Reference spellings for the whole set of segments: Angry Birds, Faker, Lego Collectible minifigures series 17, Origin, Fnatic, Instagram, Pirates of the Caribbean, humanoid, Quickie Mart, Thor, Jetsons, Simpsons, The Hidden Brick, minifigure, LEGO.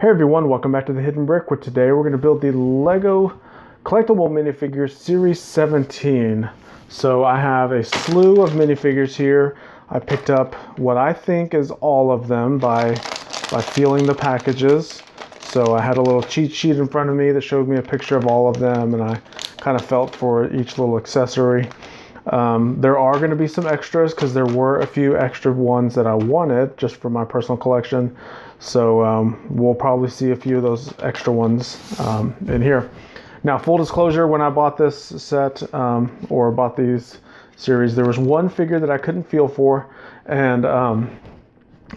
Hey everyone, welcome back to The Hidden Brick, where today we're going to build the Lego Collectible minifigures series 17. So I have a slew of minifigures here. I picked up what I think is all of them by feeling the packages. So I had a little cheat sheet in front of me that showed me a picture of all of them, and I kind of felt for each little accessory. There are going to be some extras because there were a few extra ones that I wanted just for my personal collection. So we'll probably see a few of those extra ones in here. Now, full disclosure, when I bought this set or bought these series, there was one figure that I couldn't feel for. And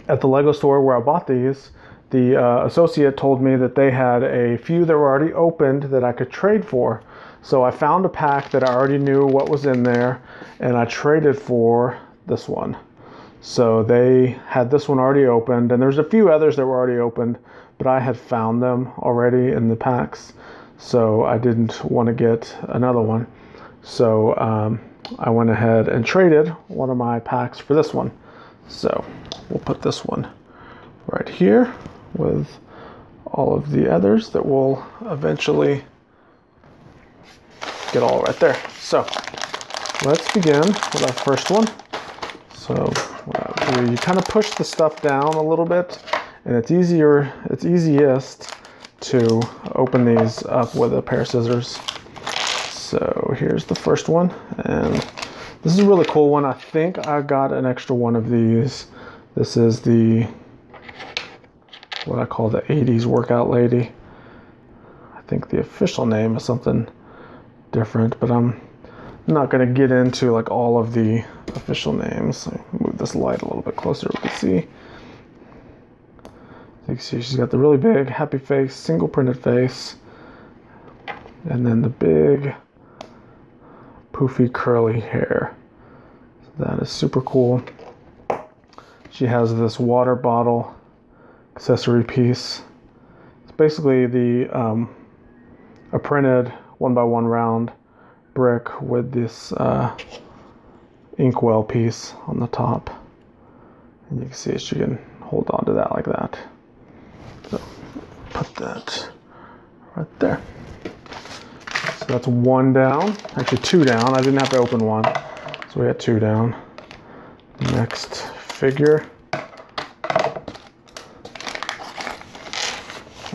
at the Lego store where I bought these, the associate told me that they had a few that were already opened that I could trade for. So I found a pack that I already knew what was in there, and I traded for this one. So they had this one already opened, and there's a few others that were already opened, but I had found them already in the packs. So I didn't want to get another one. So I went ahead and traded one of my packs for this one. So we'll put this one right here with all of the others that will eventually get all right there. So let's begin with our first one. So you kind of push the stuff down a little bit, and it's easiest to open these up with a pair of scissors. So here's the first one, and this is a really cool one. I think I got an extra one of these. This is the what I call the 80s workout lady. I think the official name is something different, but I'm not going to get into like all of the official names. I'll move this light a little bit closer so we can see. You can see she's got the really big happy face, single printed face, and then the big poofy curly hair. So that is super cool. She has this water bottle accessory piece. It's basically the a printed 1x1 round brick with this inkwell piece on the top, and you can see she can hold on to that like that. So put that right there. So that's one down, actually two down. I didn't have to open one, so we got two down. Next figure.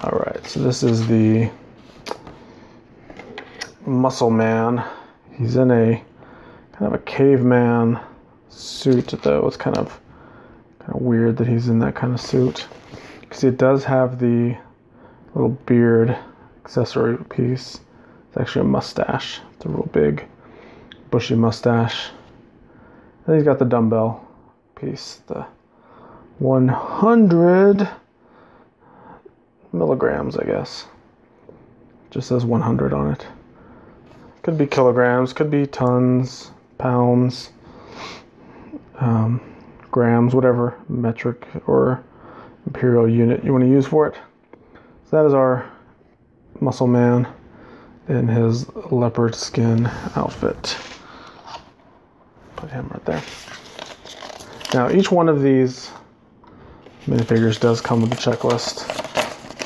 All right, so this is the Muscle Man. He's in a kind of a caveman suit, though. It's kind of weird that he's in that kind of suit, because it does have the little beard accessory piece. It's actually a mustache. It's a real big bushy mustache. And he's got the dumbbell piece, the 100 milligrams, I guess. It just says 100 on it. Could be kilograms, could be tons, pounds, grams, whatever metric or imperial unit you want to use for it. So that is our Muscle Man in his leopard skin outfit. Put him right there. Now, each one of these minifigures does come with a checklist.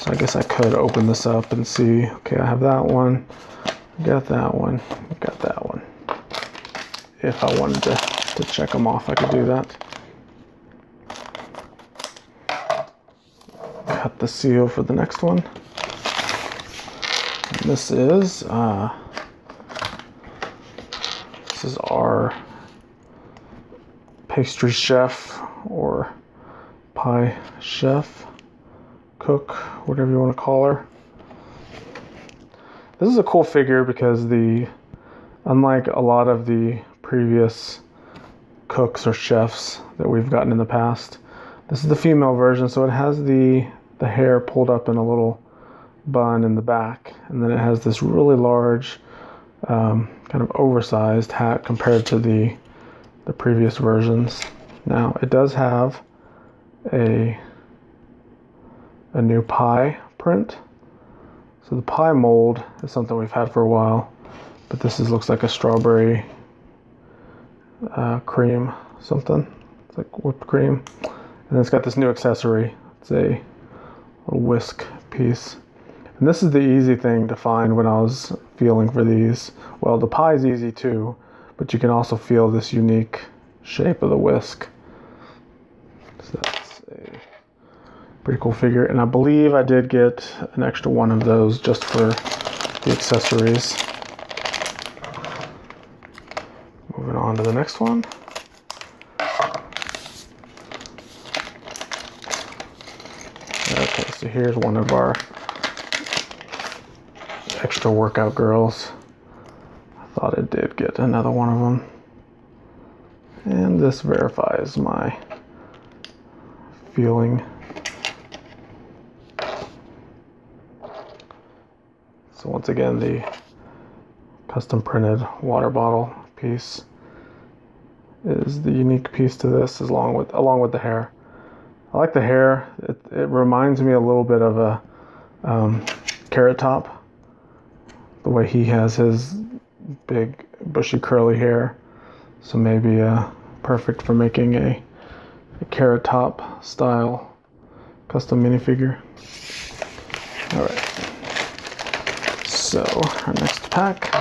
So I guess I could open this up and see, okay, I have that one. Got that one, got that one. If I wanted to check them off, I could do that. Cut the seal for the next one. And this is our pastry chef or pie chef, cook, whatever you want to call her. This is a cool figure because unlike a lot of the previous cooks or chefs that we've gotten in the past, this is the female version, so it has the hair pulled up in a little bun in the back, and then it has this really large kind of oversized hat compared to the previous versions. Now, it does have a new pie print. So the pie mold is something we've had for a while, but looks like a strawberry cream something. It's like whipped cream. And it's got this new accessory. It's a a whisk piece. And this is the easy thing to find when I was feeling for these. Well, the pie is easy too, but you can also feel this unique shape of the whisk. So that's a pretty cool figure. And I believe I did get an extra one of those just for the accessories. Moving on to the next one. Okay, so here's one of our extra workout girls. I thought I did get another one of them. And this verifies my feeling. So once again, the custom printed water bottle piece is the unique piece to this, along with the hair. I like the hair. It reminds me a little bit of a Carrot Top. The way he has his big bushy curly hair, so maybe perfect for making a Carrot Top style custom minifigure. All right, so our next pack.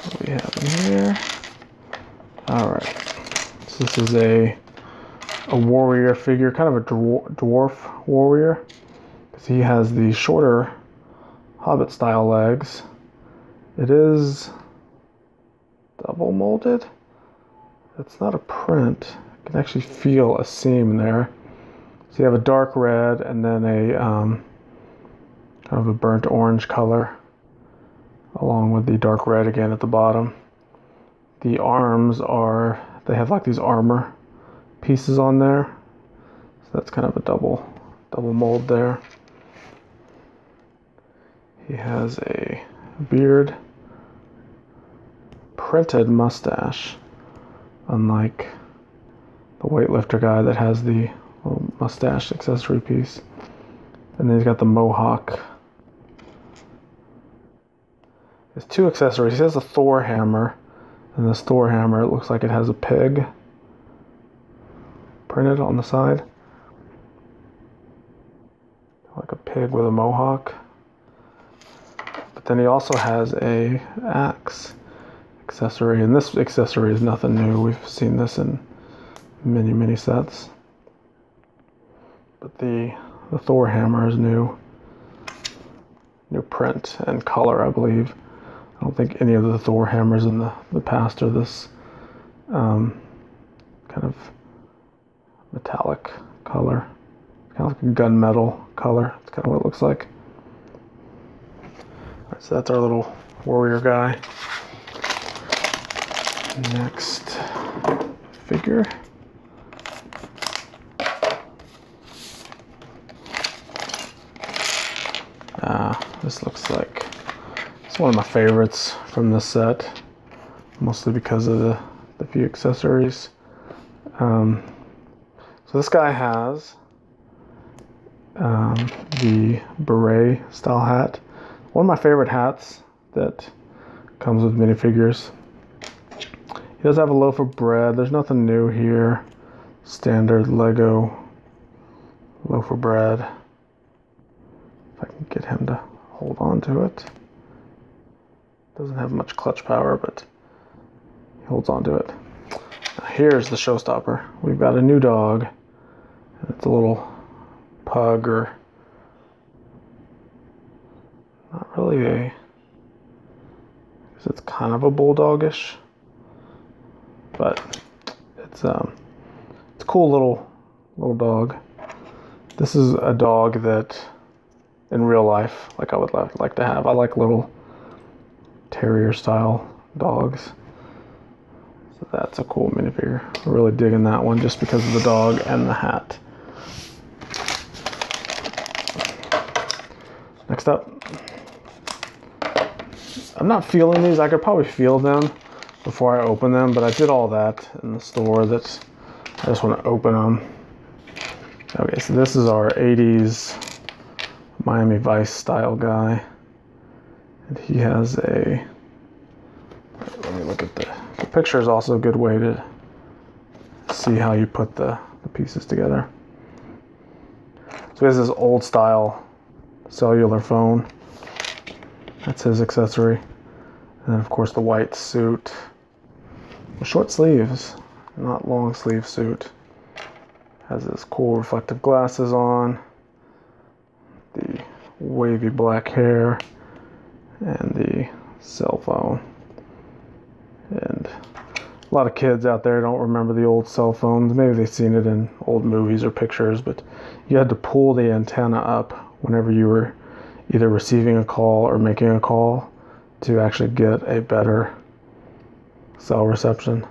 What do we have in here? All right, so this is a warrior figure, kind of a dwarf warrior, because he has the shorter hobbit style legs. It is double molded. It's not a print. You can actually feel a seam there. So you have a dark red and then a kind of a burnt orange color along with the dark red again at the bottom. The arms are, they have like these armor pieces on there, so that's kind of a double mold there. He has a beard, printed mustache, unlike the weightlifter guy that has the little mustache accessory piece. And then he's got the mohawk. There's two accessories. He has a Thor hammer, and this Thor hammer, it looks like it has a pig printed on the side, like a pig with a mohawk. But then he also has a axe accessory, and this accessory is nothing new. We've seen this in many sets, but the Thor hammer is new print and color, I believe. I don't think any of the Thor hammers in the past are this kind of metallic color, kind of like a gunmetal color. It's kind of what it looks like. All right, so that's our little warrior guy. Next figure. This looks like it's one of my favorites from this set, mostly because of the few accessories. So this guy has the beret style hat. One of my favorite hats that comes with minifigures. He does have a loaf of bread. There's nothing new here. Standard Lego loaf of bread. If I can get him to hold on to it. Doesn't have much clutch power, but he holds on to it. Here's the showstopper. We've got a new dog. It's a little pug, or not really a, because it's kind of a bulldogish, but it's a cool little dog. This is a dog that in real life, like, I would like to have. I like little terrier style dogs. So that's a cool minifigure. I'm really digging that one just because of the dog and the hat. Next up. I'm not feeling these. I could probably feel them before I open them, but I did all that in the store that I just want to open them. Okay, so this is our 80s Miami Vice style guy. And he has a... Let me look at the picture. Is also a good way to see how you put the pieces together. So he has this old style cellular phone. That's his accessory. And then of course the white suit with short sleeves, not long sleeve suit. Has this cool reflective glasses on, the wavy black hair, and the cell phone. And a lot of kids out there don't remember the old cell phones. Maybe they've seen it in old movies or pictures, but you had to pull the antenna up whenever you were either receiving a call or making a call to actually get a better cell reception.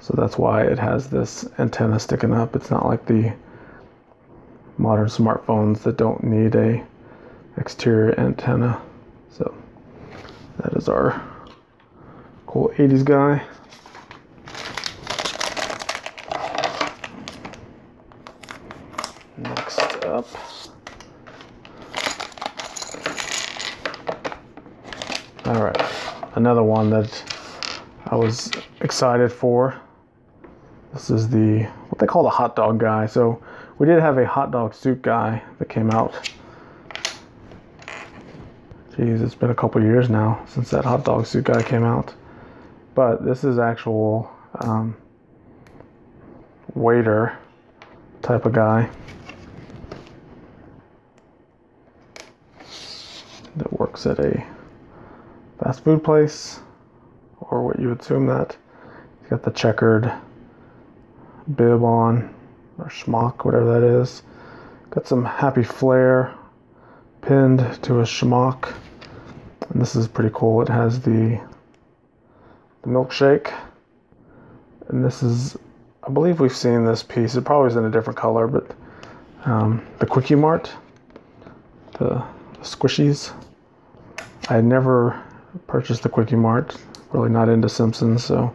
So that's why it has this antenna sticking up. It's not like the modern smartphones that don't need a exterior antenna. So that is our cool 80s guy. Next up, all right, another one that I was excited for. This is the, what they call the hot dog guy. So we did have a hot dog soup guy that came out. Geez, it's been a couple years now since that hot dog soup guy came out. But this is actual waiter type of guy that works at a fast food place, or what you would assume that. He's got the checkered bib on, or schmock, whatever that is. Got some happy flair pinned to a schmock. And this is pretty cool. It has the milkshake. And this is, I believe we've seen this piece. It probably is in a different color, but the Quickie Mart, the squishies. I had never purchased the Quickie Mart. Really not into Simpsons, so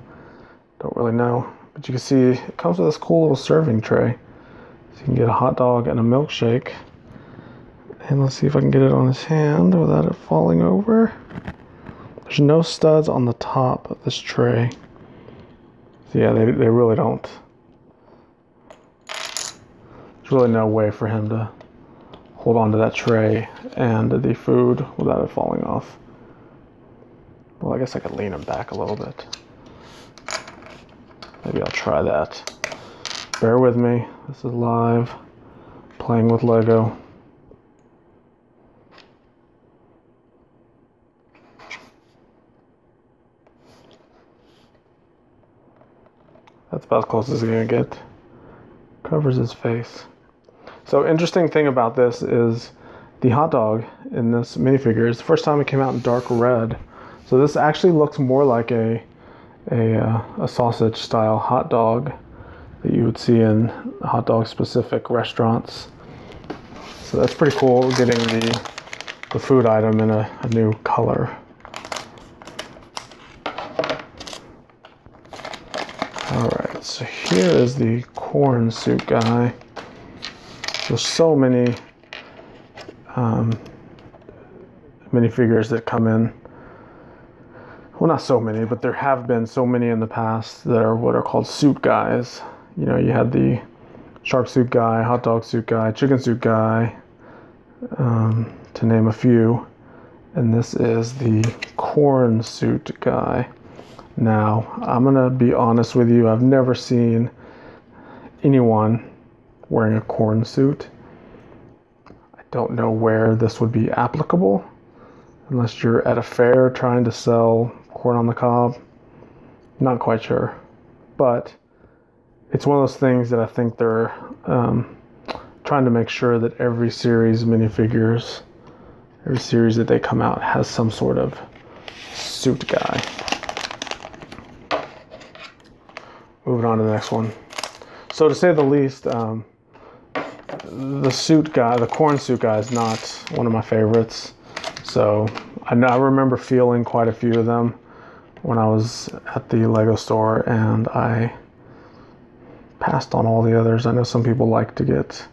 don't really know. But you can see it comes with this cool little serving tray. So you can get a hot dog and a milkshake. And let's see if I can get it on his hand without it falling over. There's no studs on the top of this tray. So yeah, they really don't. There's really no way for him to hold onto that tray and the food without it falling off. Well, I guess I could lean him back a little bit. Maybe I'll try that. Bear with me. This is live playing with Lego. That's about as close as it's gonna get. Covers his face. So interesting thing about this is the hot dog in this minifigure is the first time it came out in dark red. So this actually looks more like a sausage style hot dog that you would see in hot dog specific restaurants. So that's pretty cool, getting the food item in a new color. All right, so here is the corn soup guy. There's so many minifigures that come in. Well, not so many, but there have been so many in the past that are what are called soup guys. You know, you had the shark soup guy, hot dog soup guy, chicken soup guy, to name a few. And this is the corn soup guy. Now, I'm going to be honest with you. I've never seen anyone wearing a corn suit. I don't know where this would be applicable unless you're at a fair trying to sell corn on the cob. Not quite sure, but it's one of those things that I think they're trying to make sure that every series minifigures, every series that they come out, has some sort of suit guy. Moving on to the next one. So to say the least, the suit guy, the corn suit guy, is not one of my favorites. So I know I remember feeling quite a few of them when I was at the Lego store, and I passed on all the others. I know some people like to get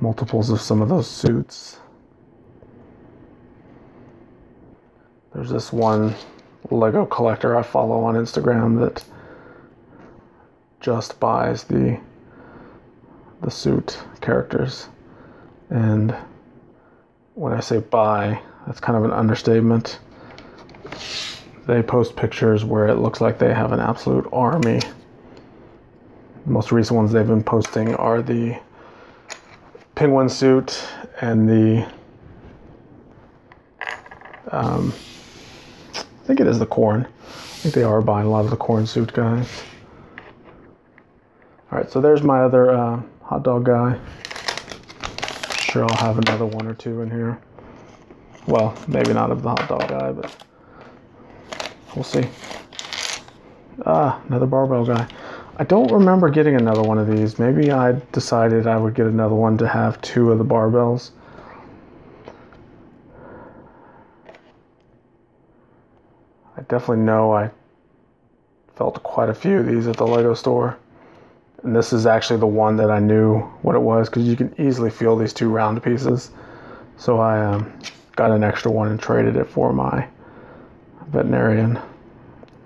multiples of some of those suits. There's this one Lego collector I follow on Instagram that just buys the suit characters. And when I say buy, that's kind of an understatement. They post pictures where it looks like they have an absolute army. The most recent ones they've been posting are the penguin suit and the I think it is the corn. I think they are buying a lot of the corn suit guys. All right, so there's my other hot dog guy. Sure, I'll have another one or two in here. Well, maybe not of the hot dog guy, but we'll see. Ah, another barbell guy. I don't remember getting another one of these. Maybe I decided I would get another one to have two of the barbells. I definitely know I felt quite a few of these at the Lego store. And this is actually the one that I knew what it was, because you can easily feel these two round pieces. So I got an extra one and traded it for my veterinarian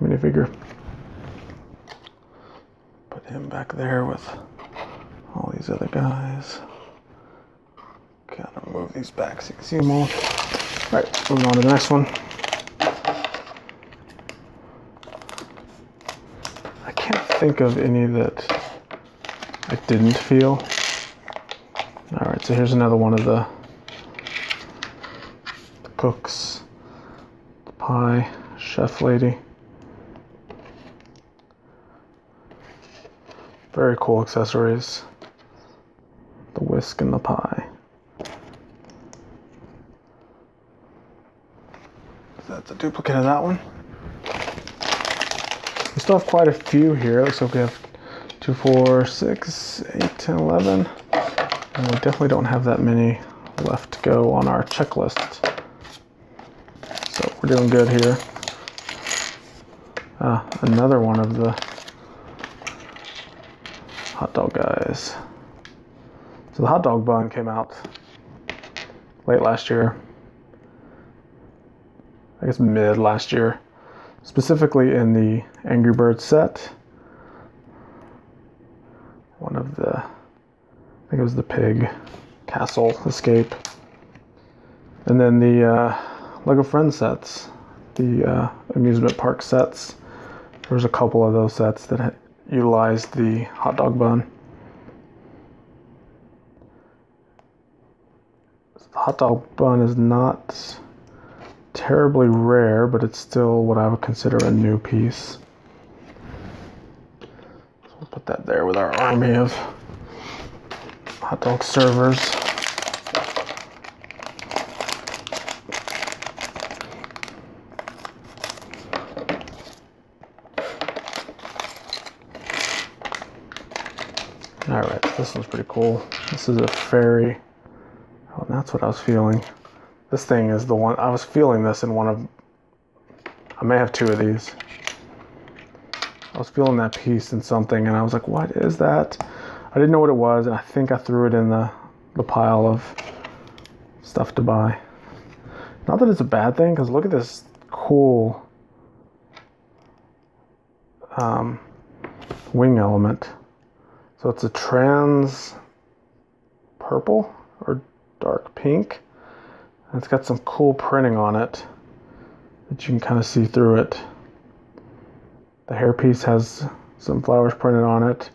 minifigure. Put him back there with all these other guys. Gotta move these back so you can see them all. All right, moving on to the next one. I can't think of any that I didn't feel. All right, so here's another one of the cooks, the pie, chef lady. Very cool accessories. The whisk and the pie. That's a duplicate of that one. We still have quite a few here. Looks like we have 2, 4, 6, 8, 10, 11. And we definitely don't have that many left to go on our checklist. So we're doing good here. Another one of the hot dog guys. So the hot dog bun came out late last year. I guess mid last year. Specifically in the Angry Birds set. One of the, I think it was the pig castle escape. And then the Lego Friends sets, the amusement park sets. There was a couple of those sets that had utilized the hot dog bun. So the hot dog bun is not terribly rare, but it's still what I would consider a new piece. Put that there with our army of hot dog servers. All right, this one's pretty cool. This is a fairy. Oh, that's what I was feeling. This thing is the one, I was feeling this in one of, I may have two of these. I was feeling that piece in something and I was like, what is that? I didn't know what it was, and I think I threw it in the pile of stuff to buy. Not that it's a bad thing, because look at this cool wing element. So it's a trans purple or dark pink, and it's got some cool printing on it that you can kind of see through it. The hairpiece has some flowers printed on it.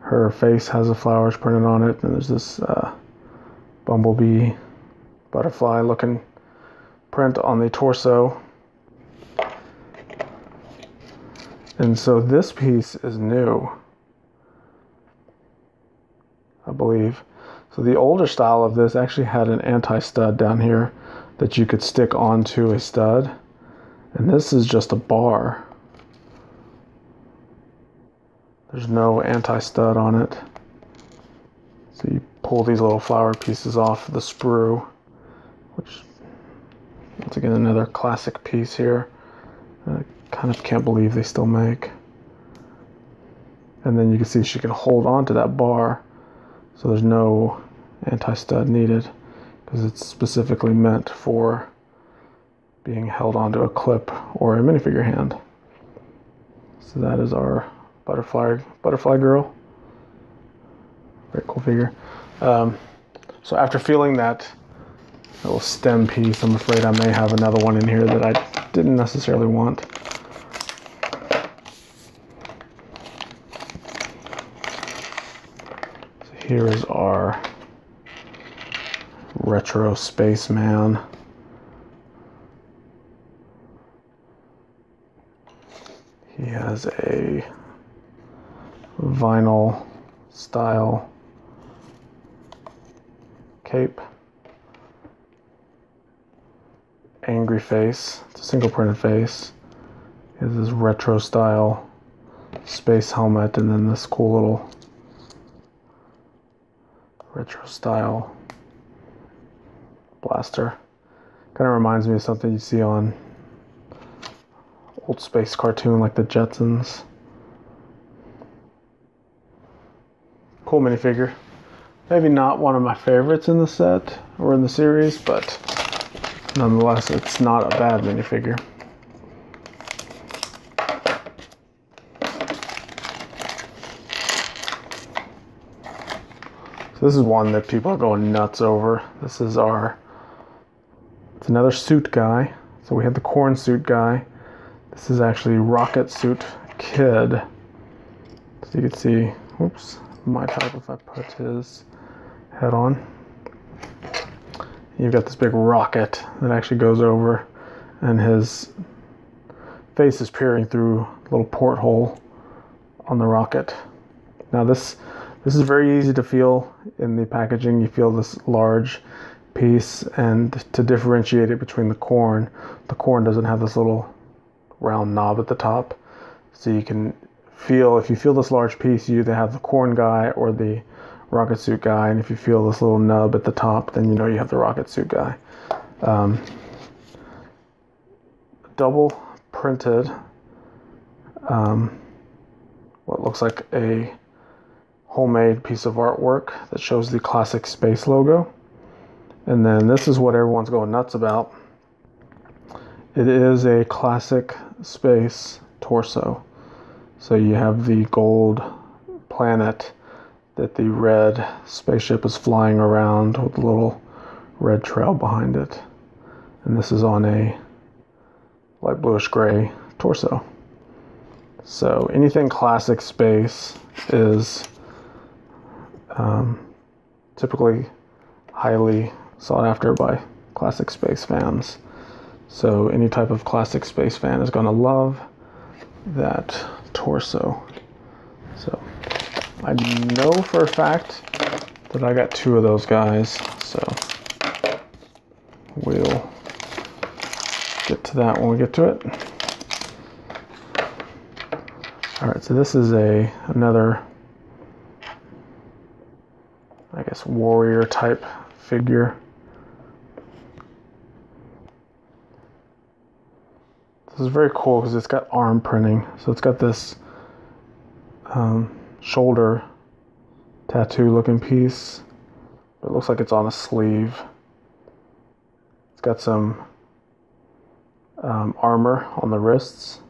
Her face has the flowers printed on it. And there's this bumblebee, butterfly looking print on the torso. And so this piece is new, I believe. So the older style of this actually had an anti-stud down here that you could stick onto a stud. And this is just a bar. There's no anti-stud on it. So you pull these little flower pieces off the sprue, which, once again, another classic piece here. I kind of can't believe they still make. And then you can see she can hold on to that bar, so there's no anti-stud needed, because it's specifically meant for being held onto a clip or a minifigure hand. So that is our butterfly girl. Very cool figure. So after feeling that little stem piece, I'm afraid I may have another one in here that I didn't necessarily want. So here is our retro spaceman. He has a vinyl style cape, angry face, it's a single printed face, is this retro style space helmet, and then this cool little retro style blaster. Kind of reminds me of something you see on old space cartoon like the Jetsons. Cool minifigure. Maybe not one of my favorites in the set or in the series, but nonetheless, it's not a bad minifigure. So this is one that people are going nuts over. This is our, it's another suit guy. So we had the corn suit guy. This is actually Rocket Suit Kid. So you can see, oops, my type if I put his head on. You've got this big rocket that actually goes over, and his face is peering through a little porthole on the rocket. Now this is very easy to feel in the packaging. You feel this large piece, and to differentiate it between the corn doesn't have this little round knob at the top. So you can feel, if you feel this large piece, you either have the corn guy or the rocket suit guy, and if you feel this little nub at the top, then you know you have the rocket suit guy. Double printed what looks like a homemade piece of artwork that shows the classic space logo, and then this is what everyone's going nuts about. It is a classic space torso, so you have the gold planet that the red spaceship is flying around with a little red trail behind it. And this is on a light bluish gray torso. So anything classic space is typically highly sought after by classic space fans. So any type of classic space fan is gonna love that torso. So I know for a fact that I got two of those guys, so we'll get to that when we get to it. All right, so this is another, I guess, warrior type figure. This is very cool because it's got arm printing, so it's got this shoulder tattoo looking piece. It looks like it's on a sleeve. It's got some armor on the wrists,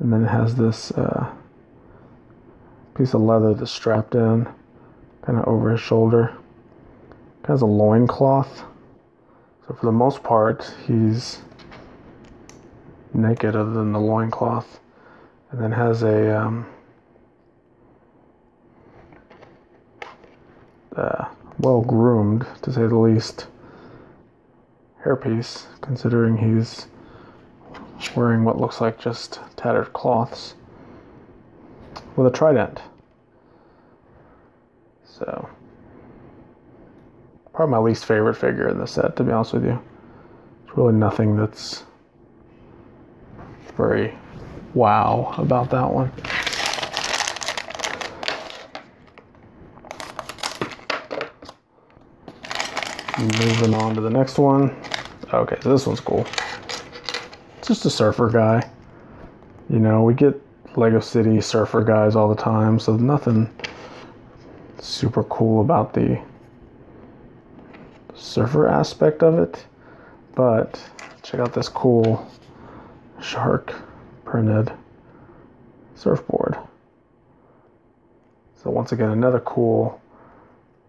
and then it has this piece of leather that's strapped in kind of over his shoulder. It has a loincloth, so for the most part he's naked other than the loincloth, and then has a well-groomed, to say the least, hairpiece, considering he's wearing what looks like just tattered cloths with a trident. So, probably my least favorite figure in the set, to be honest with you. There's really nothing that's very wow about that one. Moving on to the next one. Okay, so this one's cool. It's just a surfer guy. You know, we get Lego City surfer guys all the time, so nothing super cool about the surfer aspect of it. But check out this cool shark printed surfboard. So once again, another cool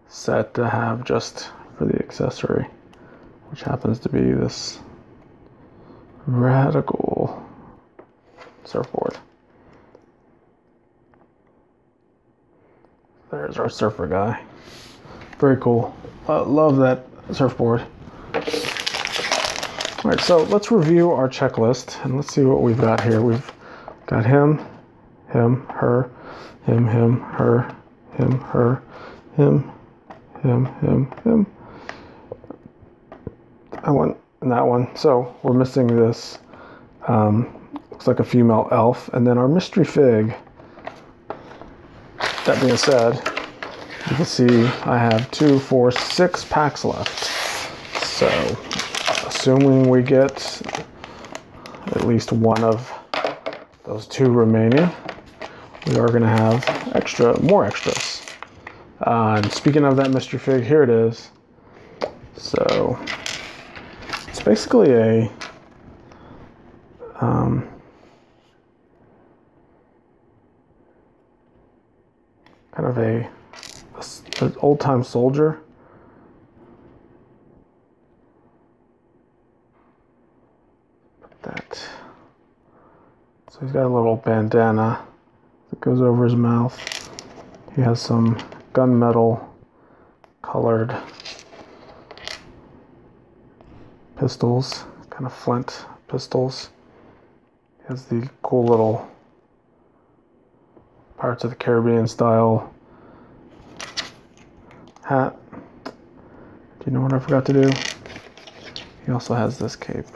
set to have just for the accessory, which happens to be this radical surfboard. There's our surfer guy. Very cool. Love that surfboard. All right, so let's review our checklist and let's see what we've got here. We've got him, her, him, her, him. I want that one. So we're missing this. Looks like a female elf. And then our mystery fig. That being said, you can see I have 2, 4, 6 packs left. So assuming we get at least one of those two remaining, we are going to have more extras. And speaking of that mystery fig, here it is. So it's basically a kind of an old-time soldier. So he's got a little bandana that goes over his mouth. He has some gunmetal colored pistols, kind of flint pistols. He has the cool little Pirates of the Caribbean style hat. Do you know what I forgot to do? He also has this cape.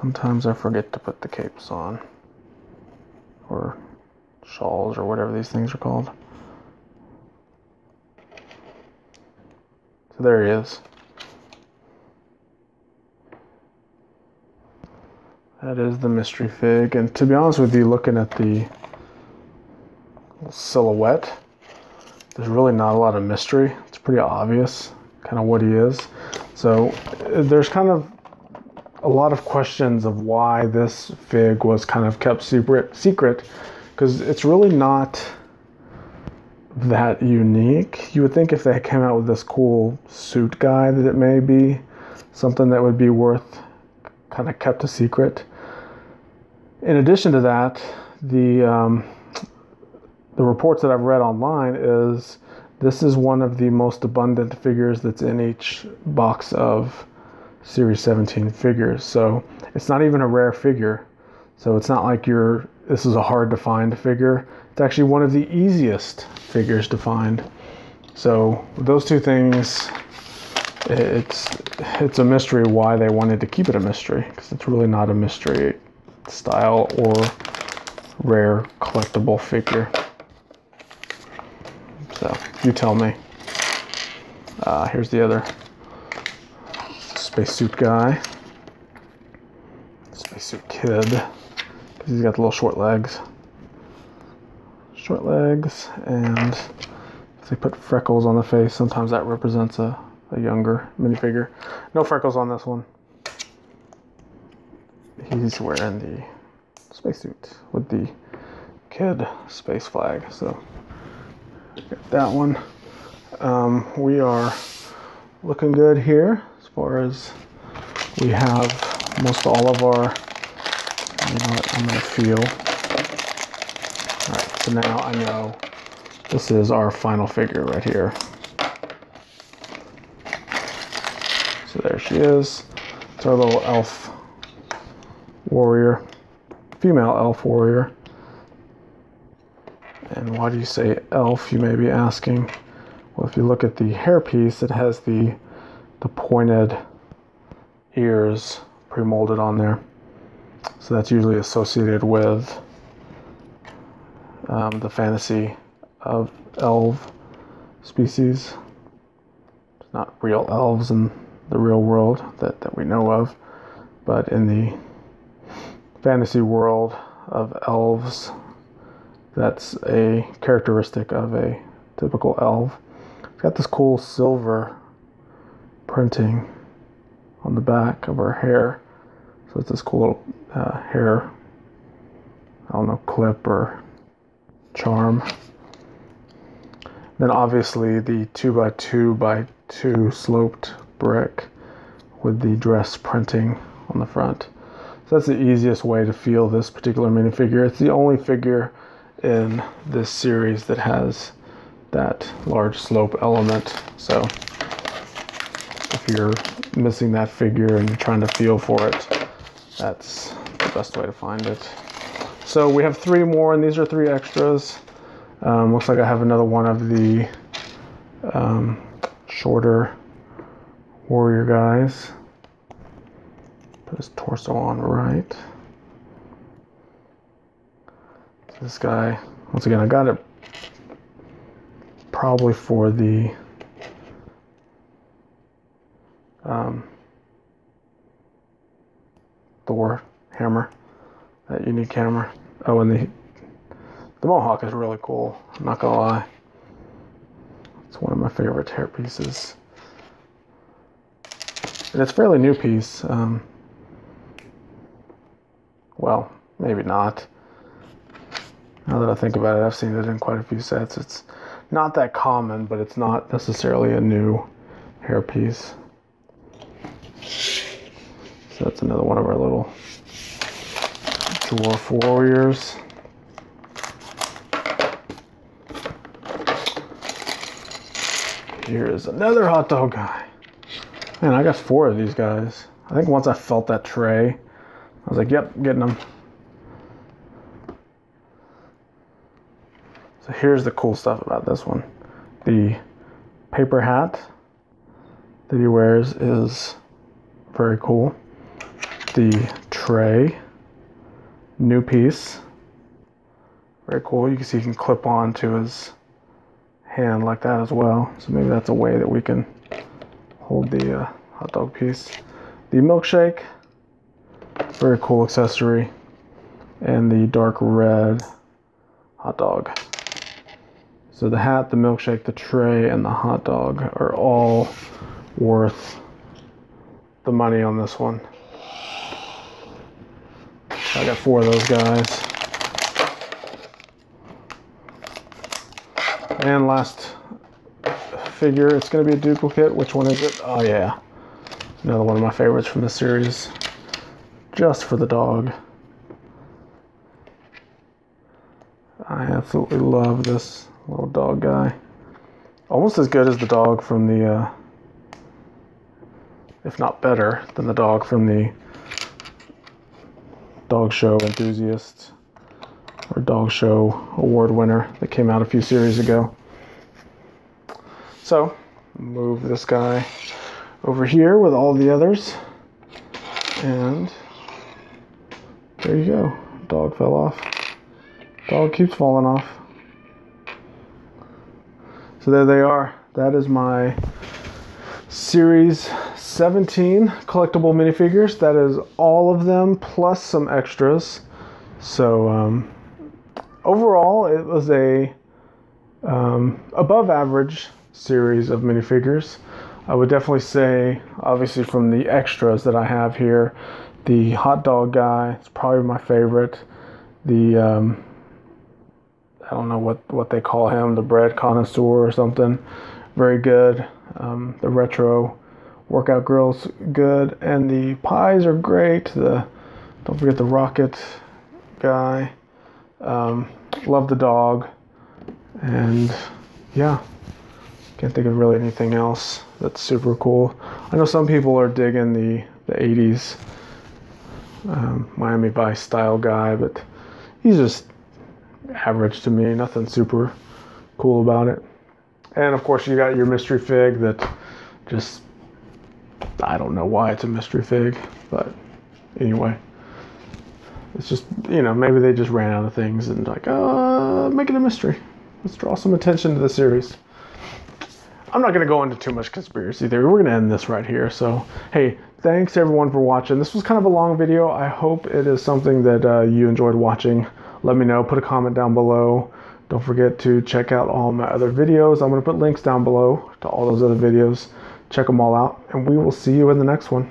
Sometimes I forget to put the capes on, or shawls, or whatever these things are called. So there he is. That is the mystery fig, and to be honest with you, looking at the silhouette, there's really not a lot of mystery. It's pretty obvious kind of what he is. So there's kind of a lot of questions of why this fig was kind of kept secret, because it's really not that unique. You would think if they came out with this cool suit guy that it may be something that would be worth kind of kept a secret. In addition to that, the reports that I've read online is this is one of the most abundant figures that's in each box of Series 17 figures, so it's not even a rare figure. So it's not like this is a hard to find figure. It's actually one of the easiest figures to find. So those two things, it's a mystery why they wanted to keep it a mystery, because it's really not a mystery style or rare collectible figure. So you tell me. Here's the other spacesuit guy, spacesuit kid, because he's got the little short legs, and if they put freckles on the face, sometimes that represents a younger minifigure. No freckles on this one. He's wearing the spacesuit with the kid space flag, so got that one. We are looking good here. As we have most all of our, I'm going to feel. All right, so now I know this is our final figure right here. So there she is. It's our little elf warrior, female elf warrior. And why do you say elf, you may be asking? Well, if you look at the hairpiece, it has the pointed ears pre-molded on there. So that's usually associated with the fantasy of elf species. It's not real elves in the real world that we know of, but in the fantasy world of elves, that's a characteristic of a typical elf. It's got this cool silver printing on the back of her hair, so it's this cool little hair I don't know, clip or charm. Then obviously the 2x2x2 sloped brick with the dress printing on the front. So that's the easiest way to feel this particular minifigure. It's the only figure in this series that has that large slope element. So if you're missing that figure and you're trying to feel for it, that's the best way to find it. So we have three more, and these are three extras. Looks like I have another one of the shorter warrior guys. Put his torso on right. So this guy, once again, I got it probably for the Thor hammer, that unique hammer. Oh, and the mohawk is really cool, I'm not gonna lie. It's one of my favorite hair pieces. And it's a fairly new piece. Well, maybe not. Now that I think about it, I've seen it in quite a few sets. It's not that common, but it's not necessarily a new hair piece. So that's another one of our little dwarf warriors. Here's another hot dog guy. Man, I got four of these guys. I think once I felt that tray, I was like, yep, getting them. So here's the cool stuff about this one. The paper hat that he wears is very cool. The tray, new piece, very cool. You can see he can clip on to his hand like that as well. So maybe that's a way that we can hold the hot dog piece. The milkshake, very cool accessory, and the dark red hot dog. So the hat, the milkshake, the tray, and the hot dog are all worth the money on this one. I got four of those guys. And last figure, it's going to be a duplicate. Which one is it? Oh yeah, another one of my favorites from the series. Just for the dog. I absolutely love this little dog guy. Almost as good as the dog from the, if not better than the dog from the dog show enthusiast or dog show award winner that came out a few series ago. So move this guy over here with all the others, and there you go. Dog fell off. Dog keeps falling off. So there they are. That is my series 17 collectible minifigures. That is all of them plus some extras. So overall, it was a above average series of minifigures. I would definitely say, obviously from the extras that I have here, the hot dog guy is probably my favorite. The I don't know what they call him, the bread connoisseur or something, very good. The retro workout grill's good, and the pies are great. Don't forget the rocket guy. Love the dog, and yeah, can't think of really anything else that's super cool. I know some people are digging the 80s Miami Vice style guy, but he's just average to me. Nothing super cool about it. And of course you got your mystery fig that just, I don't know why it's a mystery fig, but anyway. It's just, you know, maybe they just ran out of things and like, make it a mystery. Let's draw some attention to the series. I'm not going to go into too much conspiracy theory. We're going to end this right here. So, hey, thanks everyone for watching. This was kind of a long video. I hope it is something that you enjoyed watching. Let me know. Put a comment down below. Don't forget to check out all my other videos. I'm going to put links down below to all those other videos. Check them all out, and we will see you in the next one.